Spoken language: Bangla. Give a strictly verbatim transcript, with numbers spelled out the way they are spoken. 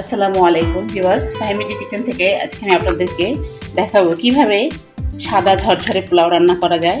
আসসালামু আলাইকুম ভিউয়ার্স, ফাহিম মিউজিক কিচেন থেকে আজকে আমি আপনাদেরকে দেখাবো কিভাবে সাদা ঝরঝরে পোলাও রান্না করা যায়।